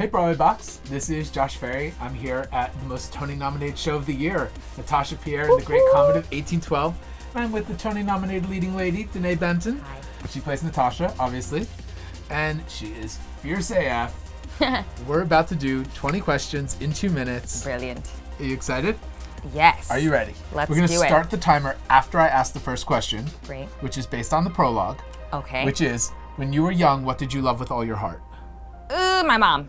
Hey BroadwayBox, this is Josh Ferry. I'm here at the most Tony-nominated show of the year, Natasha, Pierre, and the Great Comet of 1812. I'm with the Tony-nominated leading lady, Denee Benton. Hi. She plays Natasha, obviously, and she is fierce AF. We're about to do 20 questions in 2 minutes. Brilliant. Are you excited? Yes. Are you ready? Let's do it. We're going to start the timer after I ask the first question, great, which is based on the prologue. Okay. Which is, when you were young, what did you love with all your heart? My mom.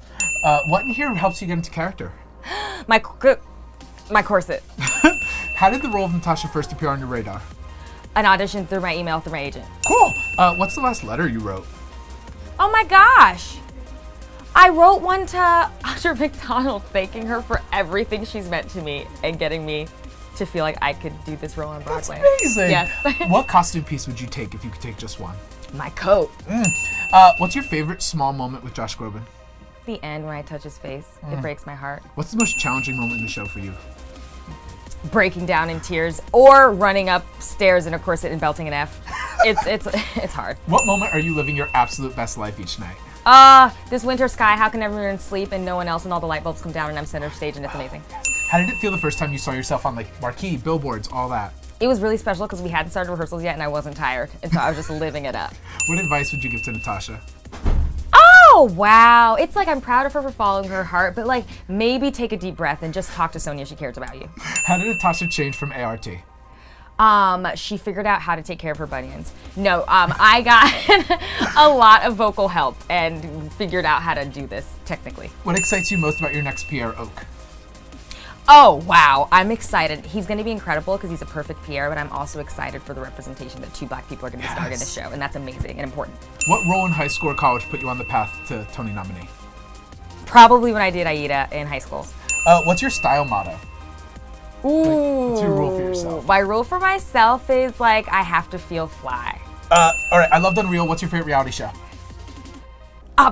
What in here helps you get into character? my corset. How did the role of Natasha first appear on your radar? An audition through my email, through my agent. Cool. What's the last letter you wrote? Oh my gosh. I wrote one to Audra McDonald, thanking her for everything she's meant to me and getting me to feel like I could do this role on Broadway. That's amazing. Yes. What costume piece would you take if you could take just one? My coat. What's your favorite small moment with Josh Groban? The end when I touch his face. It breaks my heart. What's the most challenging moment in the show for you? Breaking down in tears or running up stairs in a corset and belting an F. It's hard. What moment are you living your absolute best life each night? This winter sky, how can everyone sleep and no one else and all the light bulbs come down and I'm center stage and it's amazing. How did it feel the first time you saw yourself on like marquee, billboards, all that? It was really special because we hadn't started rehearsals yet and I wasn't tired. And so I was just living it up. What advice would you give to Natasha? Oh, wow. It's like I'm proud of her for following her heart, but like maybe take a deep breath and just talk to Sonia. She cares about you. How did Natasha change from ART? She figured out how to take care of her bunions. No, I got a lot of vocal help and figured out how to do this technically. What excites you most about your next Pierre Oak? Oh, wow. I'm excited. He's going to be incredible because he's a perfect Pierre, but I'm also excited for the representation that two black people are going to be starring in this show, and that's amazing and important. What role in high school or college put you on the path to Tony nominee? Probably when I did Aida in high school. What's your style motto? Ooh. What's your rule for yourself? My rule for myself is, like, I have to feel fly. All right. I loved Unreal. What's your favorite reality show?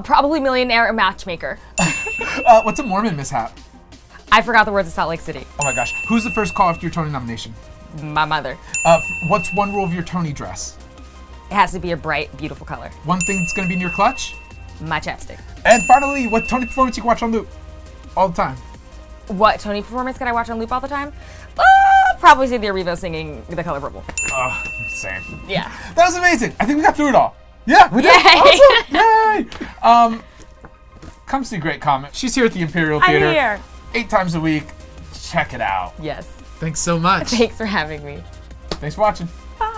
Probably Millionaire Matchmaker. What's a Mormon mishap? I forgot the words of Salt Lake City. Oh my gosh. Who's the first call after your Tony nomination? My mother. What's one rule of your Tony dress? It has to be a bright, beautiful color. One thing that's going to be in your clutch? My chapstick. And finally, what Tony performance you can watch on loop all the time? What Tony performance can I watch on loop all the time? Probably Cynthia Erivo singing The Color Purple. Oh, same. Yeah. That was amazing. I think we got through it all. Yeah, we did. Awesome. Yay! Come see Great Comet. She's here at the Imperial Theatre. I'm here. 8 times a week. Check it out. Yes. Thanks so much. Thanks for having me. Thanks for watching. Bye.